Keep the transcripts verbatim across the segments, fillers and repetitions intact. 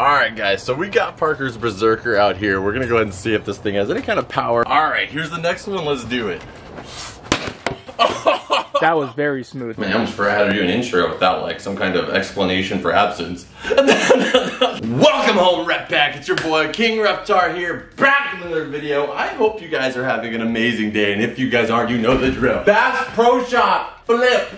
Alright guys, so we got Parker's Berserker out here. We're gonna go ahead and see if this thing has any kind of power. Alright, here's the next one, let's do it. That was very smooth. Man, I almost forgot how to do an intro without like some kind of explanation for absence. Welcome home, Rep Pack. It's your boy King Reptar here, back with another video. I hope you guys are having an amazing day, and if you guys aren't, you know the drill. Bass Pro Shop Flip.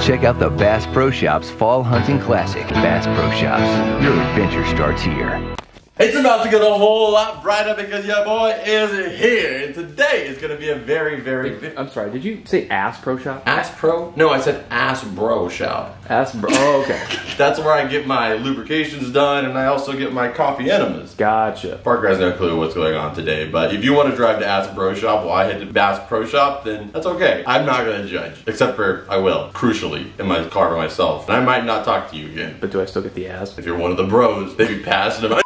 Check out the Bass Pro Shops Fall Hunting Classic. Bass Pro Shops. Your adventure starts here. It's about to get a whole lot brighter because your boy is here, and today is going to be a very, very... Wait, I'm sorry, did you say Ass Pro Shop? Ass Pro? No, I said Ass Bro Shop. Ass Bro, oh, okay. That's where I get my lubrications done, and I also get my coffee enemas. Gotcha. Parker has no clue what's going on today, but if you want to drive to Ass Bro Shop while I head to Bass Pro Shop, then that's okay. I'm not going to judge, except for I will, crucially, in my car by myself, and I might not talk to you again. But do I still get the ass? If you're one of the bros, they'd be passing about...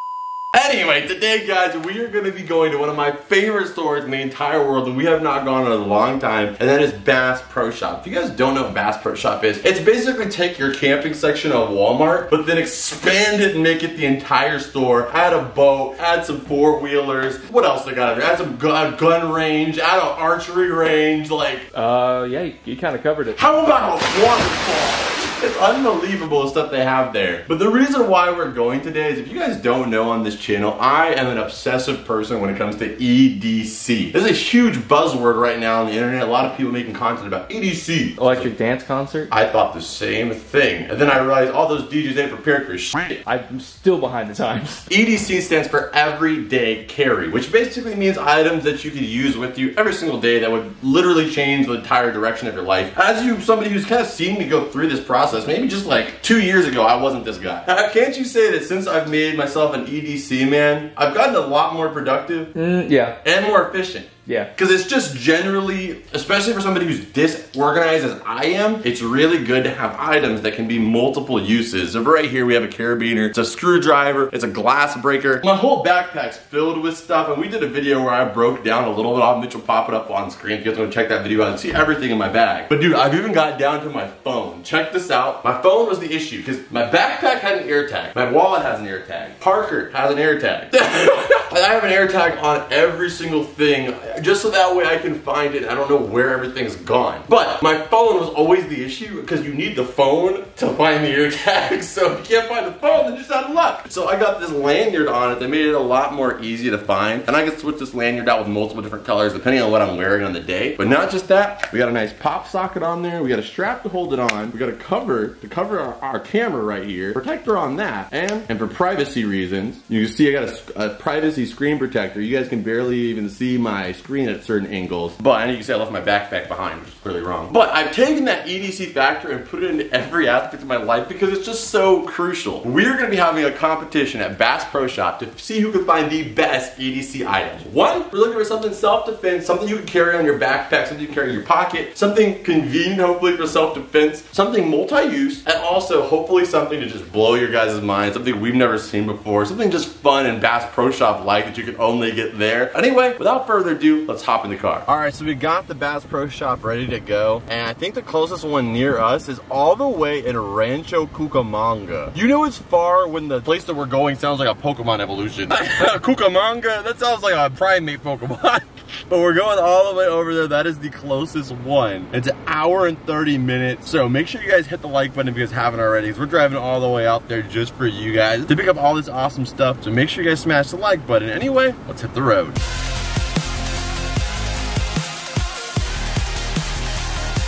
Anyway, today guys, we are going to be going to one of my favorite stores in the entire world that we have not gone in a long time, and that is Bass Pro Shop. If you guys don't know what Bass Pro Shop is, it's basically take your camping section of Walmart, but then expand it and make it the entire store. Add a boat, add some four-wheelers, what else they got? Add some gun, gun range, add an archery range, like... Uh, yeah, you, you kind of covered it. How about a waterfall? It's unbelievable stuff they have there. But the reason why we're going today is, if you guys don't know on this channel, I am an obsessive person when it comes to E D C. There's a huge buzzword right now on the internet. A lot of people making content about E D C. Electric dance concert? I thought the same thing. And then I realized all those D Js ain't prepared for shit. I'm still behind the times. E D C stands for everyday carry, which basically means items that you could use with you every single day that would literally change the entire direction of your life. As you, somebody who's kind of seen me go through this process, maybe just like two years ago, I wasn't this guy. Can't you say that since I've made myself an E D C man, I've gotten a lot more productive? Mm, yeah. And more efficient. Yeah. Because it's just generally, especially for somebody who's disorganized as I am, it's really good to have items that can be multiple uses. So right here we have a carabiner, it's a screwdriver, it's a glass breaker. My whole backpack's filled with stuff, and we did a video where I broke down a little bit. I'll Mitchell pop it up on screen if you guys want to check that video out and see everything in my bag. But dude, I've even got down to my phone. Check this out. My phone was the issue because my backpack had an AirTag. My wallet has an AirTag. Parker has an AirTag. I have an AirTag on every single thing, just so that way I can find it. I don't know where everything's gone. But my phone was always the issue because you need the phone to find the AirTag. So if you can't find the phone, then you're just out of luck. So I got this lanyard on it that made it a lot more easy to find. And I can switch this lanyard out with multiple different colors depending on what I'm wearing on the day. But not just that, we got a nice pop socket on there. We got a strap to hold it on. We got a cover to cover our, our camera right here. Protector on that. And, and for privacy reasons, you can see I got a, a privacy screen protector. You guys can barely even see my screen at certain angles, but I know you can say I left my backpack behind, which is clearly wrong. But I've taken that E D C factor and put it into every aspect of my life because it's just so crucial. We're gonna be having a competition at Bass Pro Shop to see who can find the best E D C items. One, we're looking for something self-defense, something you can carry on your backpack, something you can carry in your pocket, something convenient hopefully for self-defense, something multi-use, and also hopefully something to just blow your guys' minds, something we've never seen before, something just fun and Bass Pro Shop like that you can only get there. Anyway, without further ado, let's hop in the car. All right, so we got the Bass Pro Shop ready to go, and I think the closest one near us is all the way in Rancho Cucamonga. You know it's far when the place that we're going sounds like a Pokemon evolution. Cucamonga, that sounds like a primate Pokemon. But we're going all the way over there. That is the closest one. It's an hour and thirty minutes. So make sure you guys hit the like button if you guys haven't already, because we're driving all the way out there just for you guys to pick up all this awesome stuff. So make sure you guys smash the like button. Anyway, let's hit the road.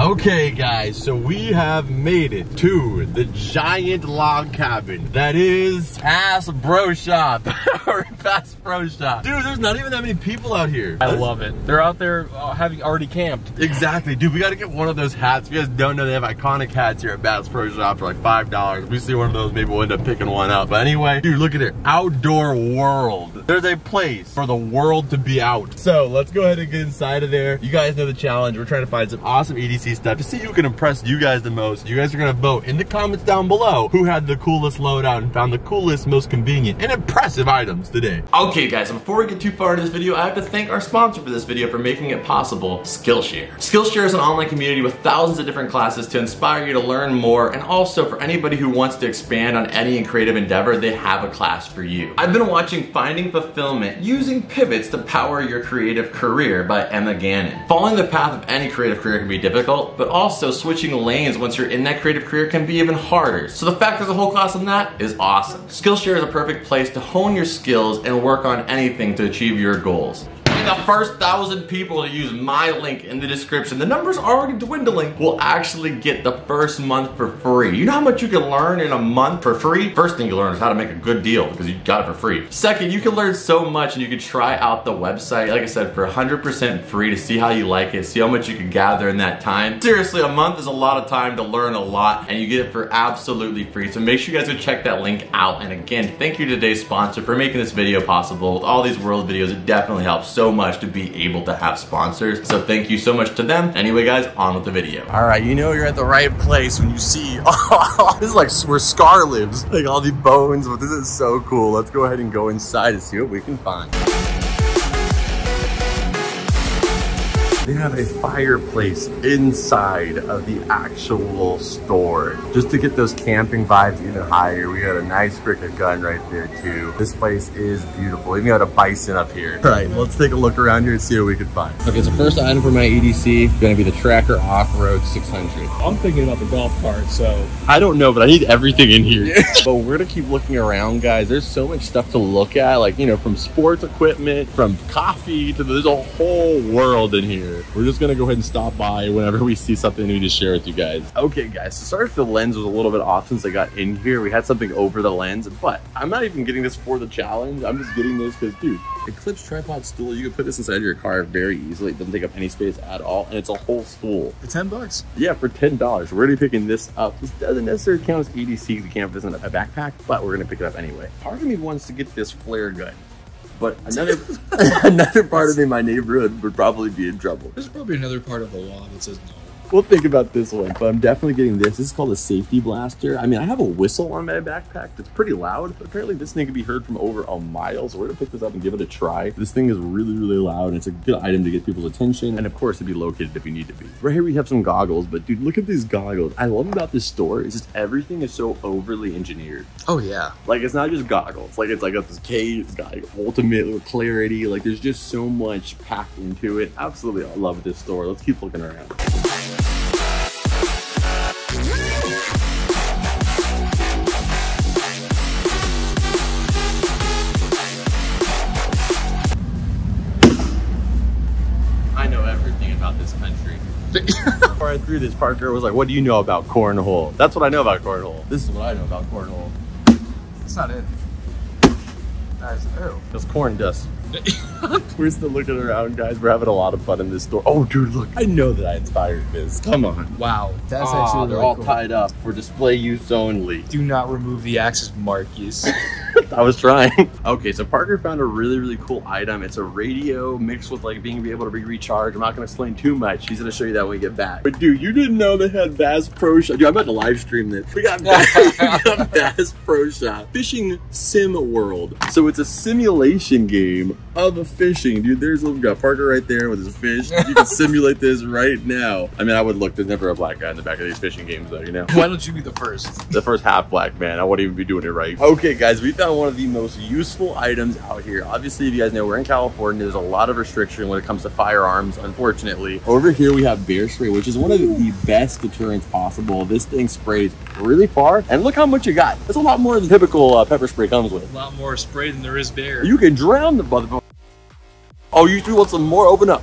Okay guys, so we have made it to the giant log cabin that is Bass Pro Shop. Bass Pro Shop. Dude, there's not even that many people out here. I love it. They're out there uh, having already camped. Exactly. Dude, we gotta get one of those hats. If you guys don't know, they have iconic hats here at Bass Pro Shop for like five dollars. If we see one of those, maybe we'll end up picking one up. But anyway, dude, look at it. Outdoor world. There's a place for the world to be out. So let's go ahead and get inside of there. You guys know the challenge. We're trying to find some awesome E D C crazy stuff to see who can impress you guys the most. You guys are gonna vote in the comments down below who had the coolest loadout and found the coolest, most convenient, and impressive items today. Okay guys, before we get too far into this video, I have to thank our sponsor for this video for making it possible, Skillshare. Skillshare is an online community with thousands of different classes to inspire you to learn more, and also for anybody who wants to expand on any creative endeavor, they have a class for you. I've been watching Finding Fulfillment, Using Pivots to Power Your Creative Career by Emma Gannon. Following the path of any creative career can be difficult, but also switching lanes once you're in that creative career can be even harder. So the fact there's a whole class on that is awesome. Skillshare is a perfect place to hone your skills and work on anything to achieve your goals. The first thousand people to use my link in the description, the number's already dwindling, will actually get the first month for free. You know how much you can learn in a month for free? First thing you learn is how to make a good deal because you got it for free. Second, you can learn so much and you can try out the website, like I said, for one hundred percent free to see how you like it, see how much you can gather in that time. Seriously, a month is a lot of time to learn a lot and you get it for absolutely free. So make sure you guys go check that link out. And again, thank you to today's sponsor for making this video possible. With all these world videos, it definitely helps so much. much to be able to have sponsors, so thank you so much to them. Anyway guys, on with the video. All right, you know you're at the right place when you see, oh, this is like where Scar lives, like all the bones, but this is so cool. Let's go ahead and go inside and see what we can find. They have a fireplace inside of the actual store just to get those camping vibes even higher. We got a nice Cricket gun right there too. This place is beautiful. We even got a bison up here. All right, let's take a look around here and see what we can find. Okay, so first item for my E D C is gonna be the Tracker Off-Road six hundred. I'm thinking about the golf cart, so. I don't know, but I need everything in here. But we're gonna keep looking around, guys. There's so much stuff to look at, like, you know, from sports equipment, from coffee, to there's a whole world in here. We're just gonna go ahead and stop by whenever we see something we need to share with you guys. Okay guys, so sorry if the lens was a little bit off since I got in here. We had something over the lens, but I'm not even getting this for the challenge. I'm just getting this because, dude, Eclipse tripod stool, you can put this inside your car very easily. It doesn't take up any space at all, and it's a whole stool. For ten bucks? Yeah, for ten dollars. We're already picking this up. This doesn't necessarily count as E D C. The camp isn't a backpack, but we're gonna pick it up anyway. Part of me wants to get this flare gun. But another another part of me, my neighborhood, would probably be in trouble. There's probably another part of the law that says no. We'll think about this one, but I'm definitely getting this. This is called a Safety Blaster. I mean, I have a whistle on my backpack that's pretty loud, but apparently this thing can be heard from over a mile, so we're gonna pick this up and give it a try. This thing is really, really loud, and it's a good item to get people's attention, and of course, it'd be located if you need to be. Right here, we have some goggles, but dude, look at these goggles. I love about this store is just everything is so overly engineered. Oh, yeah. Like, it's not just goggles. Like, it's like got this case, it's got like, ultimate clarity. Like, there's just so much packed into it. Absolutely, I love this store. Let's keep looking around. Before I threw this, Parker was like, what do you know about cornhole? That's what I know about cornhole. This is what I know about cornhole. That's not it. That is, ew. It's corn dust. We're still looking around, guys. We're having a lot of fun in this store. Oh, dude, look. I know that I inspired this. Come on. Wow. That's oh, actually they're really all cool. Tied up for display use only. Do not remove the axis markies. I was trying. Okay, so Parker found a really, really cool item. It's a radio mixed with like being able to be recharged. I'm not gonna explain too much. He's gonna show you that when we get back. But dude, you didn't know they had Bass Pro Shop. Dude, I'm about to live stream this. We got, Bass, we got Bass Pro Shop. Fishing Sim World. So it's a simulation game of a fishing. Dude, there's we got Parker right there with his fish. You can simulate this right now. I mean, I would look, there's never a black guy in the back of these fishing games though, you know? Why don't you be the first? The first half black man. I wouldn't even be doing it right. Okay, guys, we found one of the most useful items out here. Obviously, if you guys know, we're in California. There's a lot of restriction when it comes to firearms, unfortunately. Over here, we have bear spray, which is one of the best deterrents possible. This thing sprays really far, and look how much you got. That's a lot more than typical uh, pepper spray comes with. A lot more spray than there is bear. You can drown the motherfucker. Oh, you two want some more? Open up.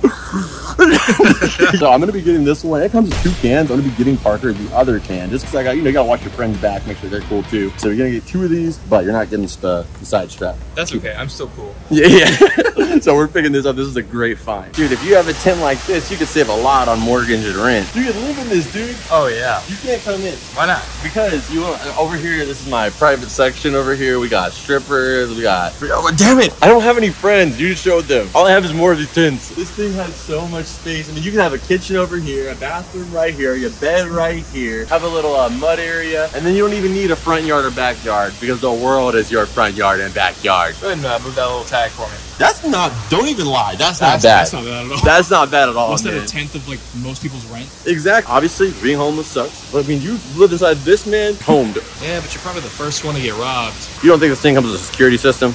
So I'm gonna be getting this one. It comes with two cans. I'm gonna be getting Parker the other can just because I got, you know, you gotta watch your friends back, make sure they're cool too. So you're gonna get two of these, but you're not getting the, the side strap. That's okay. I'm still cool. Yeah, yeah. So we're picking this up. This is a great find, dude. If you have a tent like this, you could save a lot on mortgage and rent. You can live in this, dude. Oh yeah. You can't come in. Why not? Because you want, over here. This is my private section. Over here, we got strippers. We got. Oh damn it! I don't have any friends. You showed them. All I have is more of these tents. This thing has so much space. I mean, you can have a kitchen over here, a bathroom right here, your bed right here, have a little uh, mud area, and then you don't even need a front yard or backyard because the world is your front yard and backyard. Go ahead and uh, move that little tag for me. That's not, don't even lie, that's, that's not bad. That's not bad at all. That's not bad at all, What's that, a tenth of like most people's rent? Exactly. Obviously, being homeless sucks. But I mean, you live inside this man, homed. Yeah, but you're probably the first one to get robbed. You don't think this thing comes with a security system?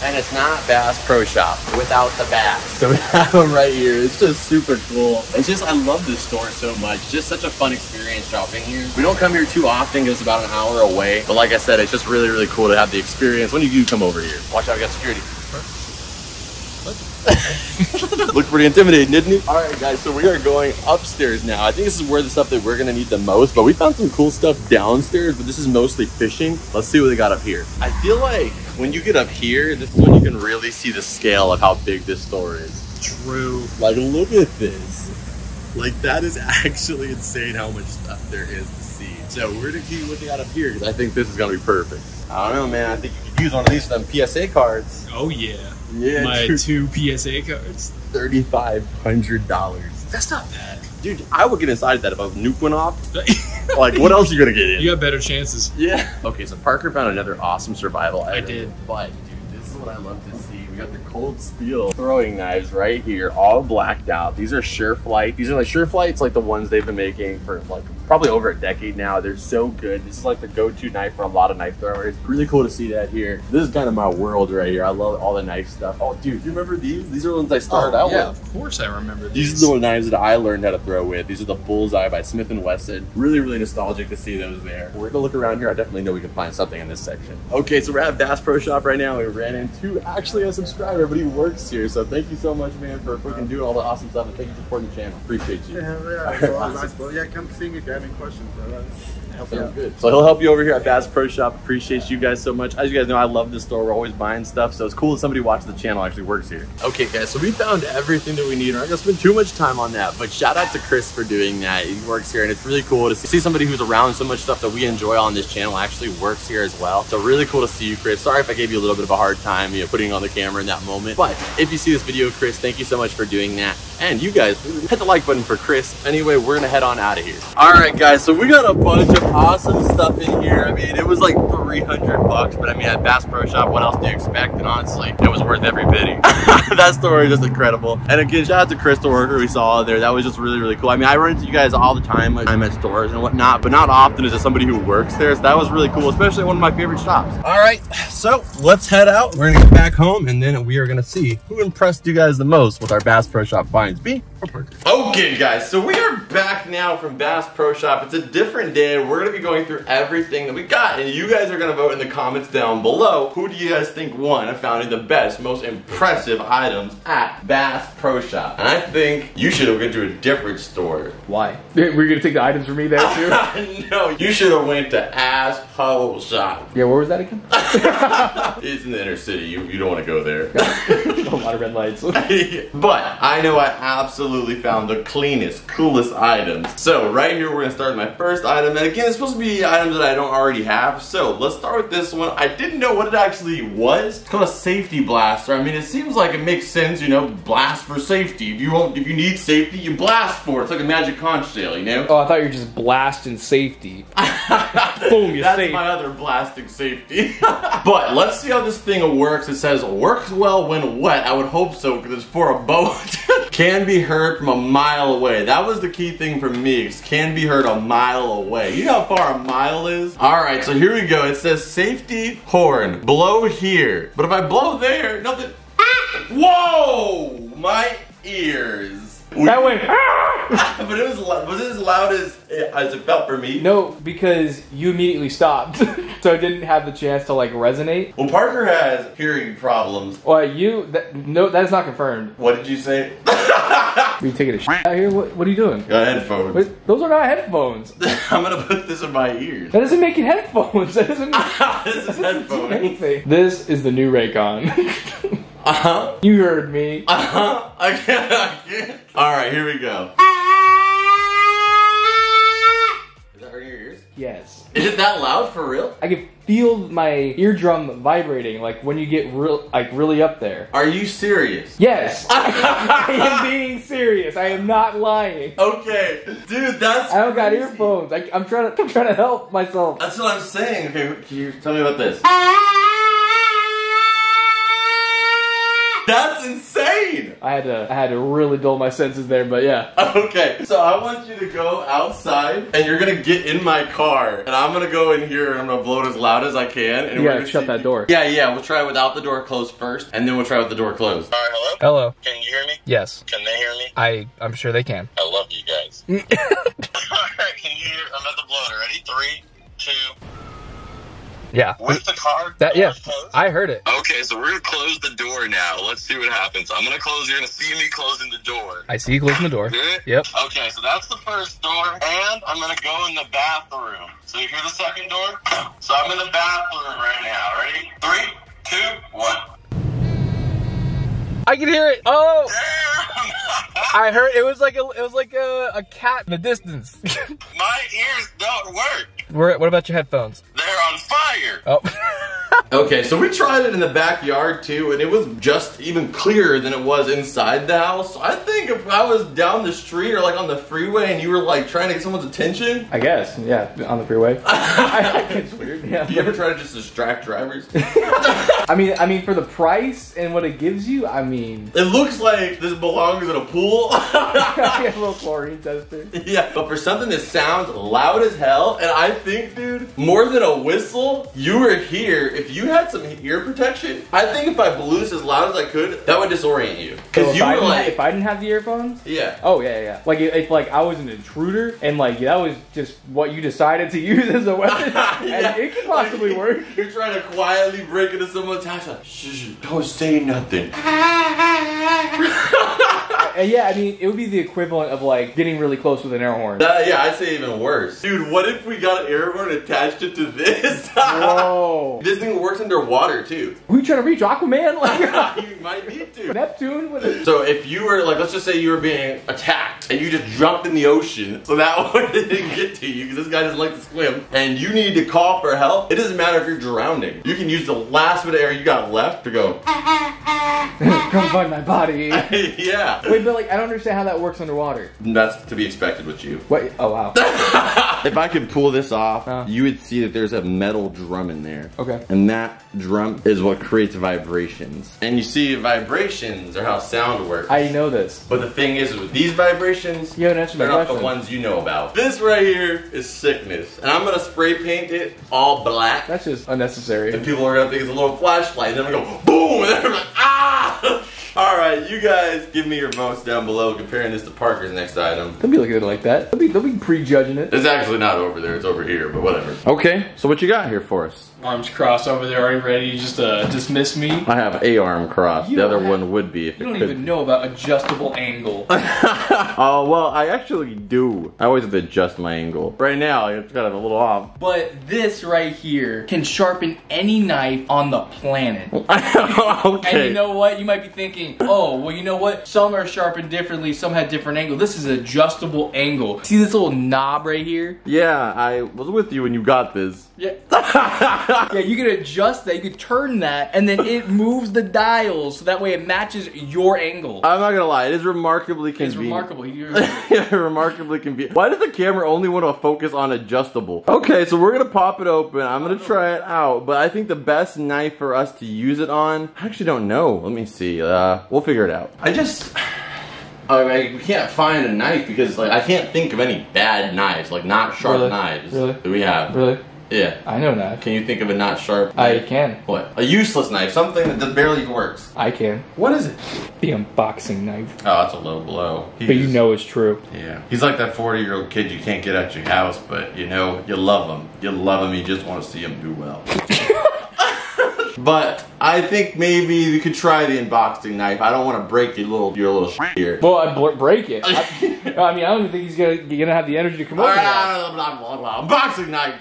And it's not Bass Pro Shop without the bass. So we have them right here. It's just super cool. It's just, I love this store so much. Just such a fun experience dropping here. We don't come here too often because it's about an hour away. But like I said, it's just really, really cool to have the experience when you do come over here. Watch out, we got security. Looked pretty intimidating, didn't he? All right, guys, so we are going upstairs now. I think this is where the stuff that we're gonna need the most, but we found some cool stuff downstairs, but this is mostly fishing. Let's see what they got up here. I feel like when you get up here, this is when you can really see the scale of how big this store is. True. Like, look at this. Like, that is actually insane how much stuff there is to see. So we're gonna keep looking out up here, because I think this is gonna be perfect. I don't know, man. I think you could use one of these some P S A cards. Oh, yeah. Yeah, my two, two P S A cards. thirty-five hundred dollars. That's not bad. Dude, I would get inside that if I was nuke went off. Like, what else are you going to get in? You got better chances. Yeah. Okay, so Parker found another awesome survival item. I did. But, dude, this is what I love to see. We got the Cold Steel throwing knives right here, all blacked out. These are Sure Flight. These are like Sure Flight's like the ones they've been making for like probably over a decade now. They're so good. This is like the go-to knife for a lot of knife throwers. Really cool to see that here. This is kind of my world right here. I love all the knife stuff. Oh, dude, do you remember these? These are the ones I started oh, out yeah, with. Yeah, of course I remember these. These are the knives that I learned how to throw with. These are the Bullseye by Smith and Wesson. Really, really nostalgic to see those there. We're gonna look around here. I definitely know we can find something in this section. Okay, so we're at Bass Pro Shop right now. We ran into actually a subscriber, but he works here, so thank you so much, man, for freaking doing all the awesome stuff, and thank you for supporting the channel. Appreciate you. Yeah, yeah, well, awesome. Nice. Yeah, come see me if you have any questions. Yeah. Good. So he'll help you over here at Bass Pro Shop. Appreciate you guys so much. As you guys know, I love this store. We're always buying stuff, so it's cool that somebody watches the channel actually works here. Okay, guys, so we found everything that we need. We're not gonna spend too much time on that, but shout out to Chris for doing that. He works here, and it's really cool to see somebody who's around so much stuff that we enjoy on this channel actually works here as well. So really cool to see you, Chris. Sorry if I gave you a little bit of a hard time, you know, putting on the camera in that moment. But if you see this video, Chris, thank you so much for doing that. And you guys, hit the like button for Chris. Anyway, we're gonna head on out of here. All right, guys, so we got a bunch of awesome stuff in here. I mean, it was like three hundred bucks, but I mean, at Bass Pro Shop, what else do you expect? And honestly, it was worth every penny. That story is just incredible. And again, shout out to Chris, the worker we saw there. That was just really, really cool. I mean, I run into you guys all the time. Like, I'm at stores and whatnot, but not often is it somebody who works there. So that was really cool, especially one of my favorite shops. All right, so let's head out. We're gonna get back home, and then we are gonna see who impressed you guys the most with our Bass Pro Shop finds. Me or Parker? Okay, guys, so we are back now from Bass Pro Shop. It's a different day. We're gonna be going through everything that we got, and you guys are gonna vote in the comments down below. Who do you guys think won and found the best, most impressive items at Bass Pro Shop? And I think you should have went to a different store. Why? Were you gonna take the items from me there too? No, you should have went to Asshole Shop. Yeah, where was that again? It's in the inner city. You you don't want to go there. A lot of red lights. But I know I absolutely found the cleanest, coolest items. So right here, we're gonna start with my first item. And again, it's supposed to be items that I don't already have. So let's start with this one. I didn't know what it actually was. It's called a Safety Blaster. I mean, it seems like it makes sense, you know, blast for safety. If you won't, if you need safety, you blast for it. It's like a magic conch shell, you know? Oh, I thought you were just blasting safety. Boom, you're That's safe. My other blasting safety. But let's see how this thing works. It says, works well when wet. I would hope so, because it's for a boat. Can be heard from a mile away. That was the key thing for me. It can be heard a mile away. You know how far a mile is? All right, so here we go. It says safety horn. Blow here. But if I blow there, nothing. Whoa! My ears. That went. But it was was it as loud as it, as it felt for me? No, because you immediately stopped, so it didn't have the chance to like resonate. Well, Parker has hearing problems. Well, you that, no, that is not confirmed. What did you say? Are you taking a shit out here? What, what are you doing? Got headphones. Wait, those are not headphones. I'm gonna put this in my ears. That doesn't make it headphones. That doesn't. This is headphones. This is the new Raycon. Uh huh. You heard me. Uh huh. I can't. I can't. All right, here we go. Is that hurting your ears? Yes. Is it that loud for real? I can feel my eardrum vibrating, like when you get real, like really up there. Are you serious? Yes, I am being serious. I am not lying. Okay, dude, that's I don't crazy. Got earphones. I, I'm trying to, I'm trying to help myself. That's what I'm saying. Okay, can you tell me about this? That's insane! I had to I had to really dull my senses there, but yeah. Okay, so I want you to go outside, and you're gonna get in my car, and I'm gonna go in here, and I'm gonna blow it as loud as I can. And you we're gotta shut that door. Yeah, yeah, we'll try without the door closed first, and then we'll try with the door closed. Uh, hello? Hello. Can you hear me? Yes. Can they hear me? I, I'm sure they can. I love you guys. Alright, can you hear? I'm at the blower. Ready? Three, two... Yeah. With the car? That, yeah. I heard it. Okay, so we're going to close the door now. Let's see what happens. I'm going to close. You're going to see me closing the door. I see you closing the door. Yep. Okay, so that's the first door. And I'm going to go in the bathroom. So you hear the second door? So I'm in the bathroom right now. Ready? Three, two, one. I can hear it. Oh. Damn. I heard it was like a, it was like a, a cat in the distance. My ears don't work. We're, what about your headphones? They're on fire! Oh. Okay, so we tried it in the backyard too, and it was just even clearer than it was inside the house. So I think if I was down the street or like on the freeway and you were like trying to get someone's attention. I guess, yeah, on the freeway. I think it's weird, yeah. Do you ever try to just distract drivers? I mean, I mean, for the price and what it gives you, I mean... It looks like this belongs in a pool. A little chlorine tester. Yeah, but for something that sounds loud as hell, and I think, dude, more than a whistle, you were here. If you had some ear protection, I think if I blew this as loud as I could, that would disorient you. Because so you were like, if I didn't have the earphones, yeah. Oh yeah, yeah. Like if like I was an intruder and like that was just what you decided to use as a weapon, yeah. And it could possibly like, work. You're trying to quietly break into someone's house. Like, shh, don't say nothing. Yeah, I mean, it would be the equivalent of like getting really close with an air horn. Uh, yeah, I'd say even worse. Dude, what if we got an air horn and attached it to this? Whoa. This thing works underwater too. Who you trying to reach? Aquaman? Like, you might need to. Neptune? What is... So if you were like, let's just say you were being attacked and you just jumped in the ocean so that one didn't get to you because this guy doesn't like to swim and you need to call for help, it doesn't matter if you're drowning. You can use the last bit of air you got left to go. Come find my body. Yeah. Wait, but like, I don't understand how that works underwater. That's to be expected with you. Wait, oh wow. If I could pull this off, uh. you would see that there's a metal drum in there. Okay. And that drum is what creates vibrations. And you see, vibrations are how sound works. I know this. But the thing is, with these vibrations, you haven't answered my question. They're not the ones you know about. This right here is sickness. And I'm gonna spray paint it all black. That's just unnecessary. And people are gonna think it's a little flashlight. And then I'm gonna go, boom! And they're like, ah! Alright, you guys, give me your votes down below comparing this to Parker's next item. Don't be looking at it like that. Don't be, don't be prejudging it. It's actually not over there, it's over here, but whatever. Okay, so what you got here for us? Arms crossed over there, are you ready? You just uh, dismiss me? I have a arm crossed. The other have, one would be if you it don't could even be. Know about adjustable angle. Oh, well, I actually do. I always have to adjust my angle. Right now, it's kind of a little off. But this right here can sharpen any knife on the planet. Okay. And you know what? You might be thinking, oh, well, you know what? Some are sharpened differently. Some had different angle. This is an adjustable angle. See this little knob right here? Yeah, I was with you when you got this. Yeah. Yeah, you can adjust that, you can turn that, and then it moves the dials so that way it matches your angle. I'm not gonna lie, it is remarkably convenient. It's remarkable. Remarkably convenient. Why does the camera only want to focus on adjustable? Okay, so we're gonna pop it open, I'm gonna try it out, but I think the best knife for us to use it on, I actually don't know. Let me see, uh, we'll figure it out. I just... I mean, we can't find a knife because, like, I can't think of any bad knives, like, not sharp really? Knives really? That we have. Really? Yeah. I know that. Can you think of a not sharp knife? I can. What? A useless knife. Something that barely works. I can. What is it? The unboxing knife. Oh, that's a low blow. He's, but you know it's true. Yeah. He's like that forty-year-old kid you can't get at your house, but you know, you love him. You love him. You just want to see him do well. But I think maybe you could try the unboxing knife. I don't want to break your little your little shit here. Well, I bl break it. I, I mean, I don't even think he's gonna you're gonna have the energy to come over. Right, blah, blah, blah, blah. Unboxing knife.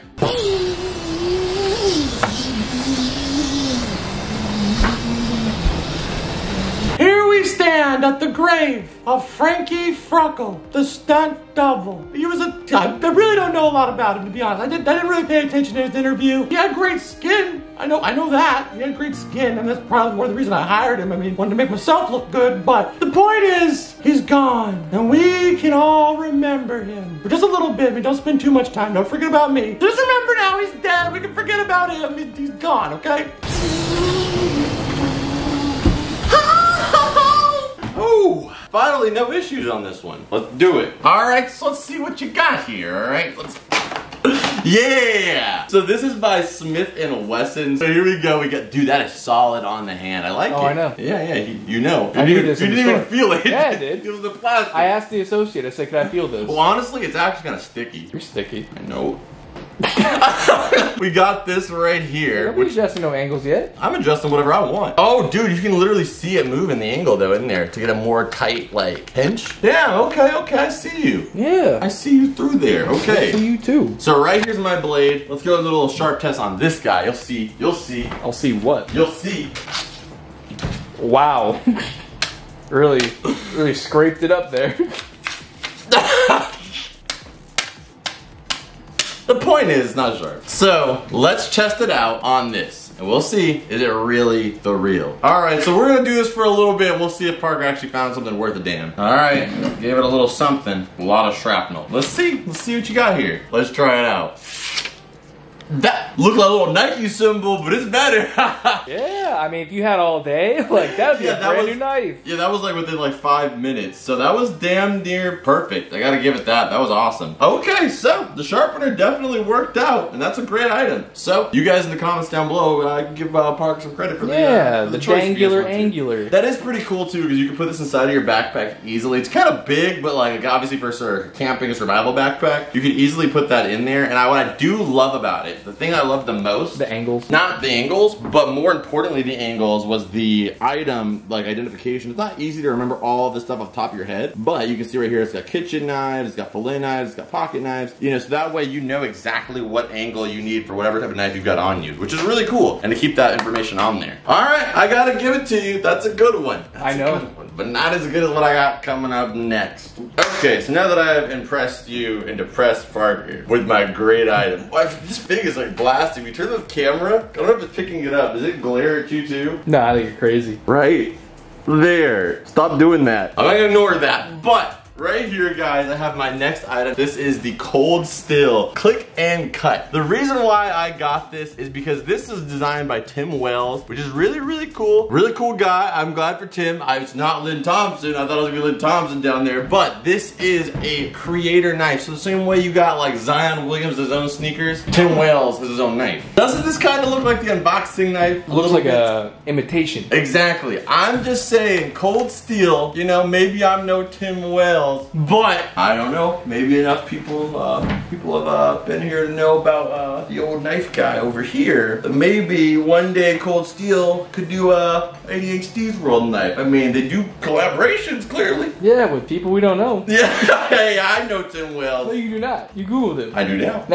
Here we stand. stand at the grave of Frankie Frockle, the stunt double. He was a, I, I really don't know a lot about him, to be honest. I, did, I didn't really pay attention to his interview. He had great skin. I know, I know that. He had great skin, and that's probably one of the reasons I hired him. I mean, wanted to make myself look good, but the point is, he's gone, and we can all remember him. For just a little bit, I mean, don't spend too much time. Don't forget about me. Just remember now, he's dead. We can forget about him. He's gone, okay? Oh, finally no issues on this one. Let's do it. All right, so let's see what you got here, all right? Let's... Yeah! So this is by Smith and Wesson. So here we go. We got, dude, that is solid on the hand. I like oh, it. Oh, I know. Yeah, yeah, you, you know. I you knew this. You didn't even feel it. Yeah, I did. It was the plastic. I asked the associate, I said, can I feel this? Well, honestly, it's actually kind of sticky. You're sticky. I know. We got this right here. We're adjusting no angles yet. I'm adjusting whatever I want. Oh, dude, you can literally see it move in the angle though, in there, to get a more tight like pinch. Yeah. Okay. Okay. I see you. Yeah. I see you through there. Okay. I see you too. So right here's my blade. Let's go a little sharp test on this guy. You'll see. You'll see. I'll see what? You'll see. Wow. Really, really scraped it up there. The point is, it's not sharp. So let's test it out on this, and we'll see, is it really the real? All right, so we're gonna do this for a little bit. We'll see if Parker actually found something worth a damn. All right, gave it a little something. A lot of shrapnel. Let's see, let's see what you got here. Let's try it out. That looked like a little Nike symbol, but it's better. Yeah, I mean, if you had all day, like, that'd be yeah, a that brand was, new knife. Yeah, that was like within like five minutes. So that was damn near perfect. I gotta give it that. That was awesome. Okay, so the sharpener definitely worked out, and that's a great item. So you guys in the comments down below, I uh, give uh, Parker some credit for the yeah, uh, for the, the choice angular angular. That is pretty cool too, because you can put this inside of your backpack easily. It's kind of big, but like obviously for sort of camping and survival backpack, you can easily put that in there. And I, what I do love about it. The thing I love the most, the angles, not the angles, but more importantly the angles, was the item like identification. It's not easy to remember all this stuff off the top of your head, but you can see right here it's got kitchen knives, it's got fillet knives, it's got pocket knives, you know, so that way you know exactly what angle you need for whatever type of knife you've got on you, which is really cool, and to keep that information on there. All right, I gotta give it to you. That's a good one. That's I know, a good one, but not as good as what I got coming up next. Okay, so now that I have impressed you and depressed Parker with my great item, this thing is like blasting. If you turn the camera, I don't know if it's picking it up. Does it glare at you too? No, I think you're crazy. Right there. Stop doing that. I'm gonna ignore that, but right here, guys, I have my next item. This is the Cold Steel Click and Cut. The reason why I got this is because this is designed by Tim Wells, which is really, really cool. Really cool guy. I'm glad for Tim. I, it's not Lynn Thompson. I thought it was gonna be Lynn Thompson down there, but this is a creator knife. So the same way you got like Zion Williams his own sneakers, Tim Wells has his own knife. Doesn't this kind of look like the unboxing knife? It looks like an imitation. Exactly. I'm just saying, Cold Steel. You know, maybe I'm no Tim Wells. But I don't know. Maybe enough people uh, people have uh, been here to know about uh, the old knife guy over here. But maybe one day Cold Steel could do uh, A D H D's World Knife. I mean, they do collaborations clearly. Yeah, with people we don't know. Yeah, hey, I know Tim Wells. No, you do not. You Googled him. I do now.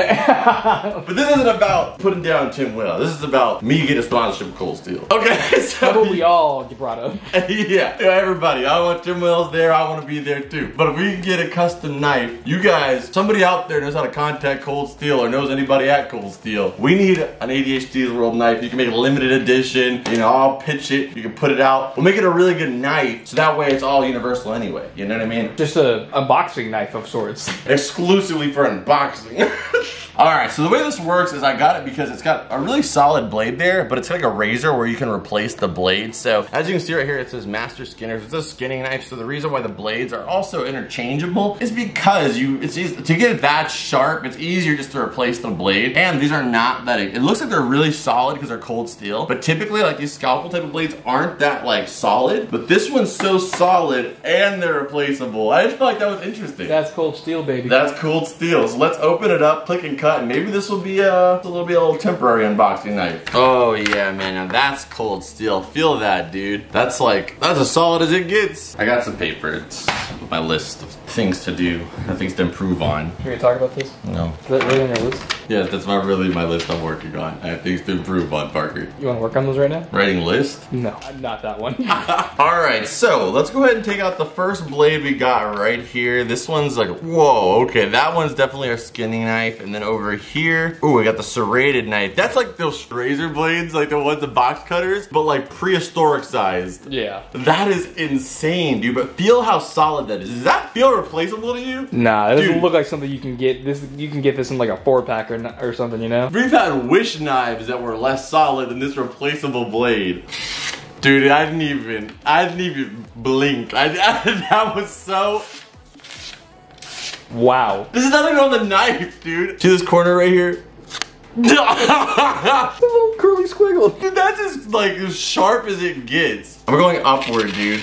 But this isn't about putting down Tim Wells. This is about me getting a sponsorship with Cold Steel. Okay, so what we all get brought up. Yeah, everybody. I want Tim Wells there. I want to be there too. But if we can get a custom knife, you guys, somebody out there knows how to contact Cold Steel or knows anybody at Cold Steel. We need an A D H D's World Knife. You can make a limited edition. You know, I'll pitch it. You can put it out. We'll make it a really good knife, so that way it's all universal anyway. You know what I mean? Just a unboxing knife of sorts. Exclusively for unboxing. Alright, so the way this works is I got it because it's got a really solid blade there, but it's like a razor where you can replace the blade. So as you can see right here, it says Master Skinners. It's a skinning knife, so the reason why the blades are also interchangeable is because you it's easy to get it that sharp. It's easier just to replace the blade, and these are not that it looks like they're really solid because they're Cold Steel, but typically like these scalpel type of blades aren't that like solid, but this one's so solid and they're replaceable. I just feel like that was interesting. That's Cold Steel, baby. That's Cold Steel. So let's open it up, click and cut, and maybe this will be a, a little be a little temporary unboxing knife. Oh yeah, man, now that's Cold Steel. Feel that, dude. That's like that's as solid as it gets. I got some paper. It's my list of things to do and things to improve on. Can we talk about this? No. Is that really on your list? Yeah, that's my, really my list I'm working on. I have things to improve on, Parker. You want to work on those right now? Writing list? No, not that one. Alright, so let's go ahead and take out the first blade we got right here. This one's like, whoa, okay, that one's definitely our skinning knife. And then over here, ooh, we got the serrated knife. That's like those razor blades, like the ones, the box cutters, but like prehistoric sized. Yeah. That is insane, dude, but feel how solid that is. Does that feel replaceable to you? Nah, it doesn't dude. look like something you can get. This You can get this in like a four pack or, or something, you know? We've had wish knives that were less solid than this replaceable blade. Dude, I didn't even, I didn't even blink. I, I, that was so... Wow. This is not even on the knife, dude. See this corner right here? The little curly squiggle. Dude, that's as, like, as sharp as it gets. I'm going upward, dude.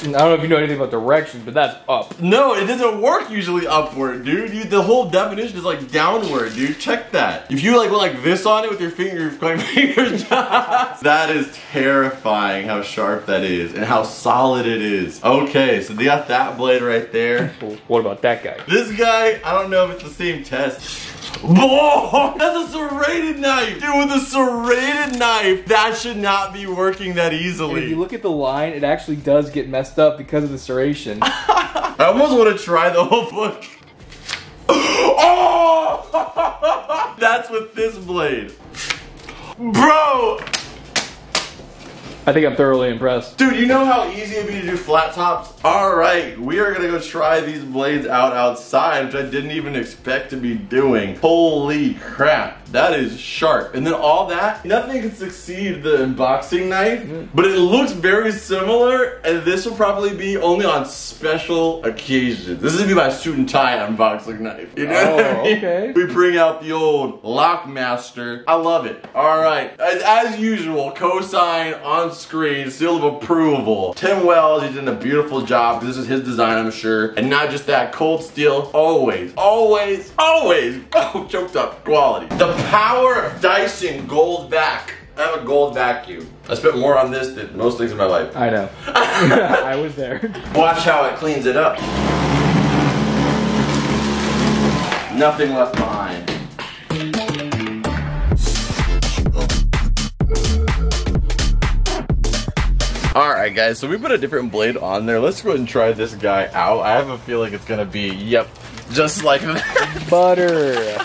I don't know if you know anything about direction, but that's up. No, it doesn't work usually upward, dude. You, the whole definition is like downward, dude. Check that. If you like went like this on it with your finger, going fingers down. That is terrifying how sharp that is and how solid it is. Okay, so they got that blade right there. What about that guy? This guy, I don't know if it's the same test. Whoa! That's a serrated knife! Dude, with a serrated knife, that should not be working that easily. And if you look at the line, it actually does get messed up because of the serration. I almost want to try the whole book. Oh! That's with this blade. Bro! I think I'm thoroughly impressed. Dude, you know how easy it'd be to do flat tops? All right, we are gonna go try these blades out outside, which I didn't even expect to be doing. Holy crap, that is sharp. And then all that, nothing can succeed the unboxing knife, but it looks very similar, and this will probably be only on special occasions. This is gonna be my suit and tie unboxing knife. You know oh, what I mean? Okay. We bring out the old Lockmaster. I love it. All right, as, as usual, co-sign on screen, seal of approval. Tim Wells, he's done a beautiful job. This is his design, I'm sure. And not just that, Cold Steel, always, always, always, oh, choked up, quality. The power of Dyson Gold Vac. I have a gold vacuum. I spent more on this than most things in my life. I know. I was there. Watch how it cleans it up. Nothing left behind. Alright guys, so we put a different blade on there. Let's go ahead and try this guy out. I have a feeling it's gonna be, yep, just like that. Butter.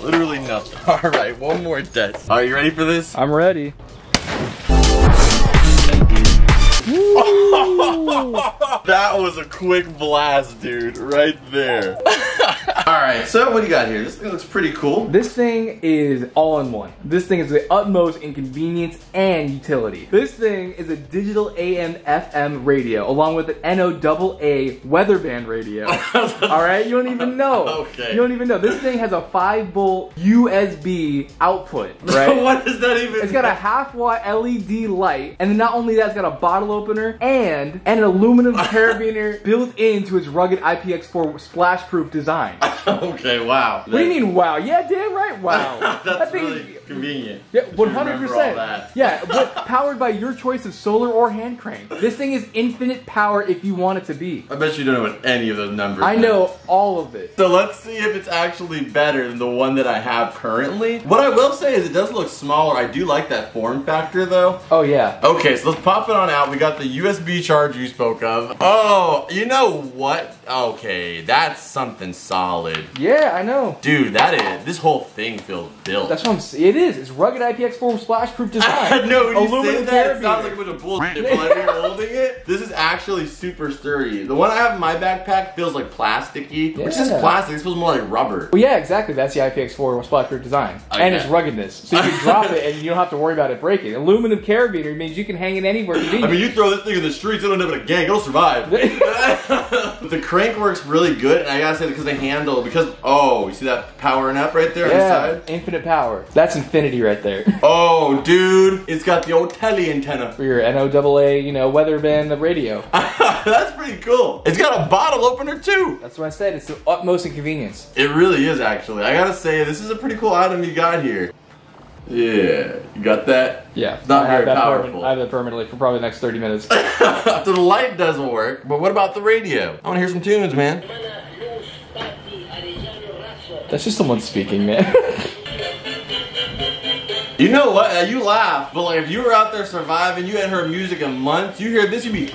Literally nothing. Alright, one more test. Are you ready for this? I'm ready. That was a quick blast, dude, right there. Alright, so what do you got here? This thing looks pretty cool. This thing is all in one. This thing is the utmost in convenience and utility. This thing is a digital A M F M radio along with an N O A A weather band radio. Alright, you don't even know. Okay. You don't even know. This thing has a five volt U S B output, right? What does that even mean? It's got a half watt L E D light, and then not only that, it's got a bottle opener and an aluminum carabiner built into its rugged I P X four splash-proof design. Okay, wow. What do you mean, wow? Yeah, damn right, wow. That's really convenient. Yeah, one hundred percent. Yeah, but powered by your choice of solar or hand crank. This thing is infinite power if you want it to be. I bet you don't know what any of those numbers are. I know all of it. So let's see if it's actually better than the one that I have currently. What I will say is it does look smaller. I do like that form factor, though. Oh, yeah. Okay, so let's pop it on out. We got the U S B charge you spoke of. Oh, you know what? Okay, that's something solid. Yeah, I know. Dude, that is, this whole thing feels built. That's what I'm saying. It is. It's rugged I P X four splash-proof design. No, when you say that, it sounds like a bunch of bullshit, but like you're holding it, this is actually super sturdy. The one I have in my backpack feels like plasticky, yeah. Which is plastic. This feels more like rubber. Well, yeah, exactly. That's the I P X four splash-proof design. Okay. And its ruggedness. So you can drop it and you don't have to worry about it breaking. Aluminum carabiner means you can hang it anywhere you need. I mean, you throw this thing in the streets, it'll end up in a gang. It'll survive. The crank works really good, and I gotta say, because the handle, because, oh, you see that powering up right there, yeah, on the side? Infinite power. That's infinity right there. Oh, dude. It's got the old tele antenna. For your N O A A, you know, weather band, the radio. That's pretty cool. It's got a bottle opener, too. That's what I said. It's the utmost inconvenience. It really is, actually. I gotta say, this is a pretty cool item you got here. Yeah, you got that? Yeah. It's not I very powerful. I have that permanently for probably the next thirty minutes. So the light doesn't work, but what about the radio? I want to hear some tunes, man. That's just someone speaking, man. You know what? Uh, you laugh, but like if you were out there surviving, you hadn't heard music in months, you hear this, you'd be...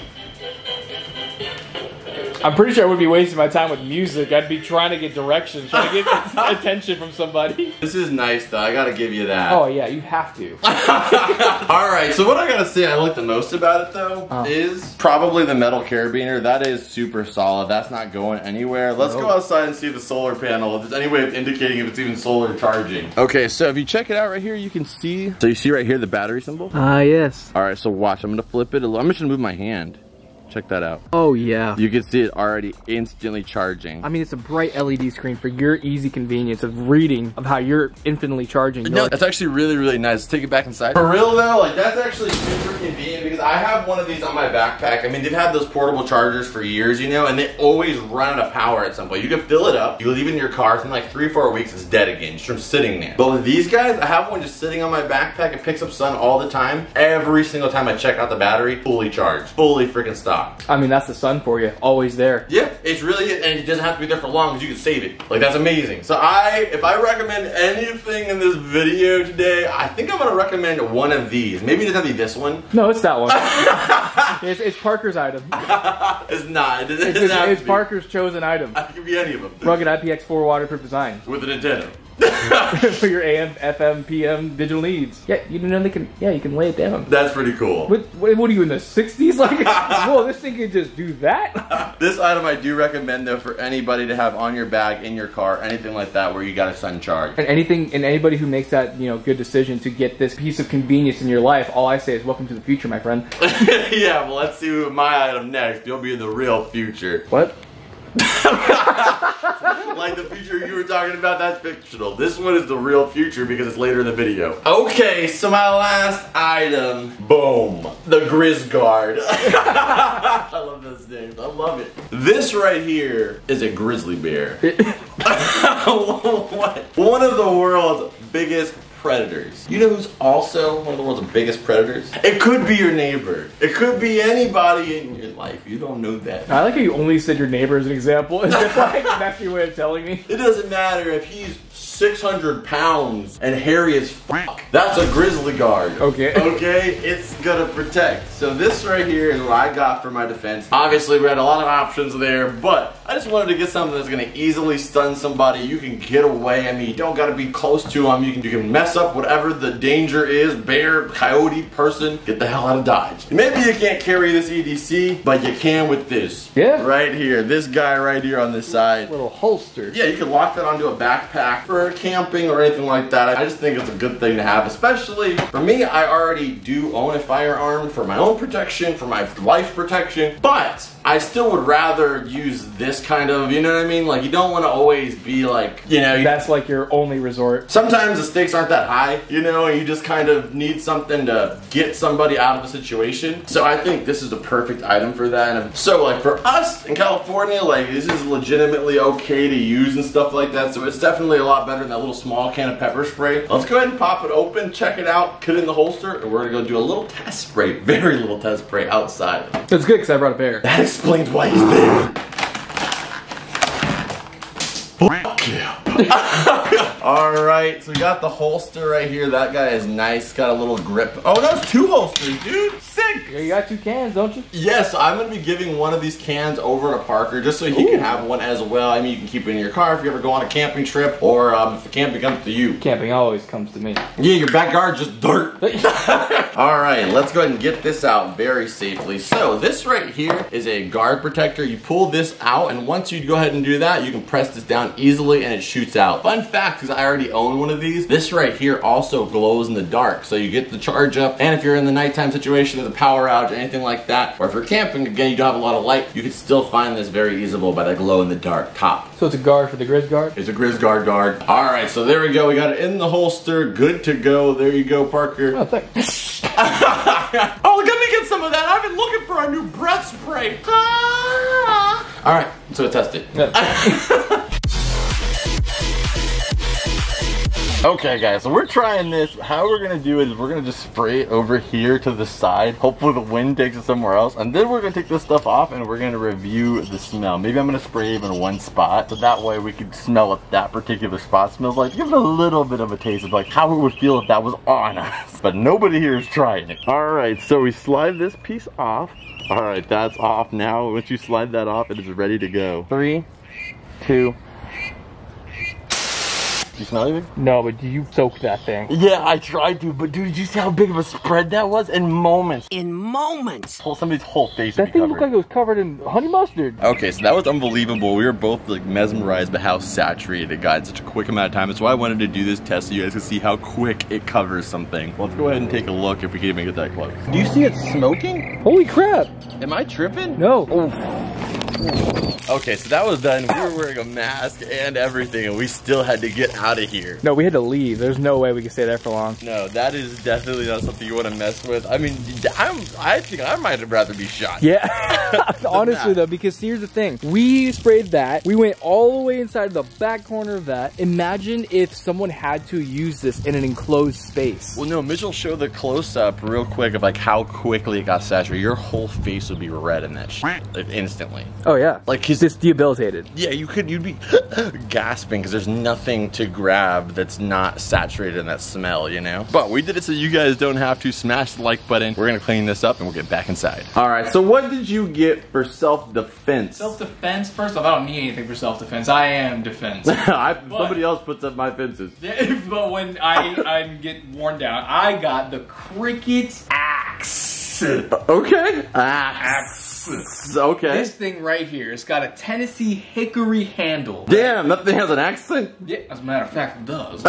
I'm pretty sure I would be wasting my time with music. I'd be trying to get directions, trying to get attention from somebody. This is nice, though. I gotta give you that. Oh, yeah, you have to. All right, so what I gotta say I like the most about it, though, oh. is probably the metal carabiner. That is super solid. That's not going anywhere. Let's no. go outside and see the solar panel, if there's any way of indicating if it's even solar charging. Okay, so if you check it out right here, you can see. So you see right here the battery symbol? Ah, uh, yes. All right, so watch. I'm gonna flip it a little. I'm just gonna move my hand. Check that out. Oh yeah. You can see it already instantly charging. I mean, it's a bright L E D screen for your easy convenience of reading of how you're infinitely charging. No, that's actually really, really nice. Let's take it back inside. For real though, like that's actually super convenient because I have one of these on my backpack. I mean, they've had those portable chargers for years, you know, and they always run out of power at some point. You can fill it up, you leave it in your car, it's in like three, four weeks, it's dead again, just from sitting there. But with these guys, I have one just sitting on my backpack. It picks up sun all the time. Every single time I check out the battery, fully charged, fully freaking stocked. I mean, that's the sun for you, always there. Yeah, it's really it, and it doesn't have to be there for long because you can save it. Like, that's amazing. So I, if I recommend anything in this video today, I think I'm gonna recommend one of these. Maybe it doesn't have to be this one. No, it's that one. it's, it's Parker's item. It's not, it doesn't, it's, it's, have it's to be. Parker's chosen item. I could be any of them. Rugged I P X four waterproof design. With an antenna. For your A M, F M, P M digital needs. Yeah, you know they can. Yeah, you can lay it down. That's pretty cool. What? What, what are you in the sixties? Like, whoa, this thing can just do that. This item I do recommend though for anybody to have on your bag, in your car, anything like that, where you got a sun charge. And anything, and anybody who makes that, you know, good decision to get this piece of convenience in your life, all I say is welcome to the future, my friend. Yeah, well, let's see who my item next. You'll be in the real future. What? Like the future you were talking about, that's fictional. This one is the real future because it's later in the video. Okay, so my last item, boom, the Grizz Guard. I love this name, I love it. This right here is a grizzly bear. What? One of the world's biggest predators. You know who's also one of the world's biggest predators? It could be your neighbor. It could be anybody in your life. You don't know that. I like how you only said your neighbor as an example. Is that like, that's your way of telling me? It doesn't matter if he's six hundred pounds and hairy as fuck. That's a grizzly guard. Okay. Okay, it's gonna protect. So this right here is what I got for my defense. Obviously, we had a lot of options there, but I just wanted to get something that's gonna easily stun somebody. You can get away. I mean, you don't gotta be close to them. You can, you can mess up whatever the danger is, bear, coyote, person, get the hell out of Dodge. Maybe you can't carry this E D C, but you can with this. Yeah. Right here, this guy right here on this side. Little holster. Yeah, you can lock that onto a backpack for camping or anything like that. I just think it's a good thing to have, especially for me, I already do own a firearm for my own protection, for my life protection, but I still would rather use this kind of, you know what I mean? Like, you don't want to always be like, you know. That's like your only resort. Sometimes the stakes aren't that high, you know, and you just kind of need something to get somebody out of a situation. So I think this is the perfect item for that. And so like for us in California, like this is legitimately okay to use and stuff like that. So it's definitely a lot better than that little small can of pepper spray. Let's go ahead and pop it open, check it out, put it in the holster, and we're gonna go do a little test spray, very little test spray outside. That's good because I brought a bear. That explains why he's there. All right, so we got the holster right here. That guy is nice, got a little grip. Oh, that was two holsters, dude, sick. You got two cans, don't you? Yes, so I'm gonna be giving one of these cans over to Parker just so he Ooh. Can have one as well. I mean, you can keep it in your car if you ever go on a camping trip or um, if the camping comes to you. Camping always comes to me. Yeah, your backyard just dirt. All right, let's go ahead and get this out very safely. So this right here is a guard protector. You pull this out, and once you go ahead and do that, you can press this down easily and it shoots out. Fun fact, because I already own one of these, this right here also glows in the dark, so you get the charge up, and if you're in the nighttime situation, there's a power outage, anything like that, or if you're camping, again, you don't have a lot of light, you can still find this very easable by the glow in the dark top. So it's a guard for the Grizz Guard? It's a Grizz Guard guard. All right, so there we go. We got it in the holster. Good to go. There you go, Parker. Oh, thanks. Oh, look, let me get some of that. I've been looking for a new breath spray. Ah! All right, so test it. Yeah. Okay guys, so we're trying this. How we're gonna do is we're gonna just spray it over here to the side. Hopefully the wind takes it somewhere else. And then we're gonna take this stuff off and we're gonna review the smell. Maybe I'm gonna spray it in one spot. So that way we can smell what that particular spot smells like. Give it a little bit of a taste of like how it would feel if that was on us. But nobody here is trying it. All right, so we slide this piece off. All right, that's off now. Once you slide that off, it is ready to go. Three, two, do you smell anything? No, but do you soak that thing? Yeah, I tried to, but dude, did you see how big of a spread that was? In moments. In moments. Whole, somebody's whole face That thing covered. Looked like it was covered in honey mustard. Okay, so that was unbelievable. We were both like mesmerized by how saturated it got in such a quick amount of time. That's why I wanted to do this test so you guys can see how quick it covers something. Let's go ahead and take a look if we can even get that close. Do you see it smoking? Holy crap. Am I tripping? No. Oh. Okay, so that was done. We were wearing a mask and everything, and we still had to get out of here. No, we had to leave. There's no way we could stay there for long. No, that is definitely not something you want to mess with. I mean, I'm, I think I might have rather be shot. Yeah. Honestly, that. though, because here's the thing. We sprayed that. We went all the way inside the back corner of that. Imagine if someone had to use this in an enclosed space. Well, no, Mitchell showed the close-up real quick of, like, how quickly it got saturated. Your whole face would be red in that shit, like, instantly. Oh, yeah. Like, his Just debilitated. Yeah, you could, you'd be gasping because there's nothing to grab that's not saturated in that smell, you know? But we did it so you guys don't have to. Smash the like button. We're gonna clean this up and we'll get back inside. All right, so what did you get for self-defense? Self-defense? First off, I don't need anything for self-defense. I am defense. I, but, somebody else puts up my fences. But when I, I get worn down, I got the Cricket Axe. Okay. Axe. Okay. This thing right here, it's got a Tennessee Hickory handle. Damn, that thing has an accent? Yeah, as a matter of fact, it does.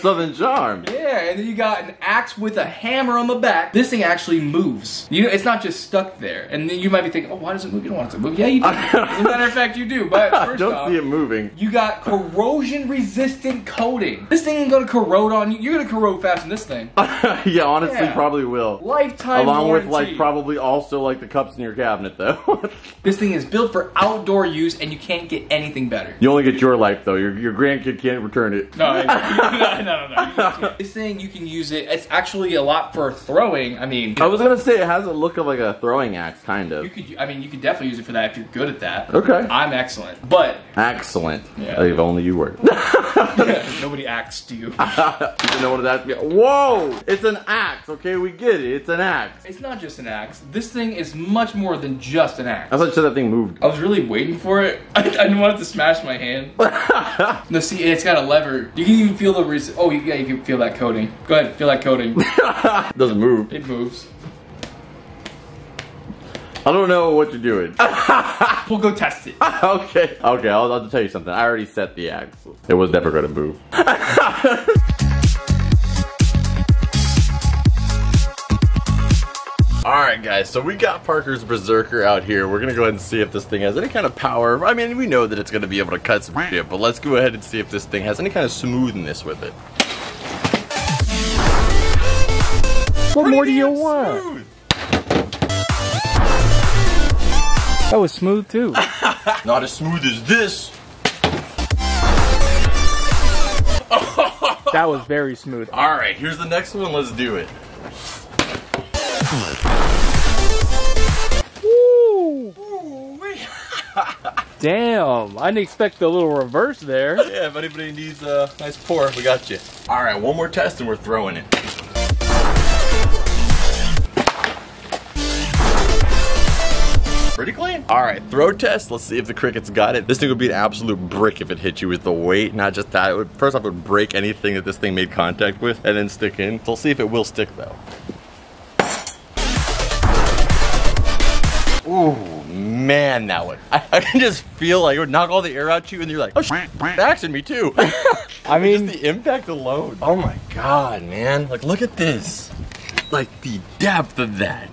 Southern charm. Yeah, and then you got an axe with a hammer on the back. This thing actually moves. You know, it's not just stuck there. And then you might be thinking, oh, why does it move? You don't want it to move. Yeah, you do. As a matter of fact, you do. But first I don't off, see it moving. You got corrosion-resistant coating. This thing ain't gonna corrode on you. You're gonna corrode faster than this thing. Yeah, honestly, yeah. Probably will. Lifetime. Along with like probably also like the cups in your cabinet though. This thing is built for outdoor use and you can't get anything better. You only get your life though. Your, your grandkid can't return it. No, I, no, no, no, no. This thing, you can use it. It's actually a lot for throwing. I mean, I was gonna say it has a look of like a throwing axe kind of. You could, I mean, you could definitely use it for that if you're good at that. Okay. I'm excellent, but. Excellent. Yeah. Like if only you were. Yeah, nobody axed you. You know what that be? Whoa! It's an axe. Okay, we get it. It's an axe. It's not just an axe. This thing is much more than just an axe. I thought you said that thing moved. I was really waiting for it. I, I didn't want it to smash my hand. No, see, it's got a lever. You can even feel the res- Oh, yeah, you can feel that coating. Go ahead, feel that coating. It doesn't move. It moves. I don't know what you're doing. We'll go test it. Okay. Okay, I'll, I'll tell you something. I already set the axe. It was never gonna move. Alright guys, so we got Parker's Berserker out here. We're gonna go ahead and see if this thing has any kind of power. I mean, we know that it's gonna be able to cut some shit, but let's go ahead and see if this thing has any kind of smoothness with it. What more do you want? Smooth. That was smooth too. Not as smooth as this. That was very smooth. Alright, here's the next one. Let's do it. Damn, I didn't expect the little reverse there. Yeah, if anybody needs a nice pour, we got you. All right, one more test and we're throwing it. Pretty clean. All right, throw test. Let's see if the cricket's got it. This thing would be an absolute brick if it hit you with the weight. Not just that, it would, first off, it would break anything that this thing made contact with and then stick in. So we'll see if it will stick though. Ooh, man, that one. I, I can just feel like it would knock all the air out you and you're like, oh shit, axe in me too. I mean, just the impact alone. Oh my God, man. Like, look at this. Like the depth of that.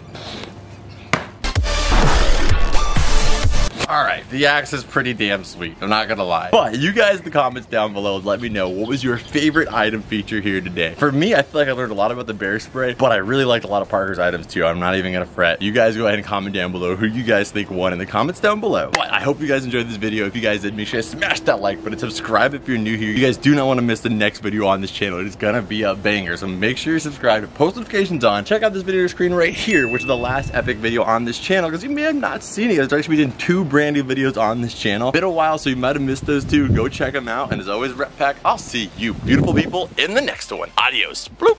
Alright, the axe is pretty damn sweet, I'm not gonna lie. But you guys in the comments down below, let me know what was your favorite item feature here today. For me, I feel like I learned a lot about the bear spray, but I really liked a lot of Parker's items too. I'm not even gonna fret. You guys go ahead and comment down below who you guys think won in the comments down below. But I hope you guys enjoyed this video. If you guys did, make sure to smash that like button, subscribe if you're new here. You guys do not want to miss the next video on this channel. It is gonna be a banger, so make sure you're subscribed, post notifications on, check out this video screen right here, which is the last epic video on this channel, because you may have not seen it. There's actually been two brand new videos on this channel. Been a while, so you might have missed those two. Go check them out, and as always, Rep Pack, I'll see you beautiful people in the next one. Adios. Bloop.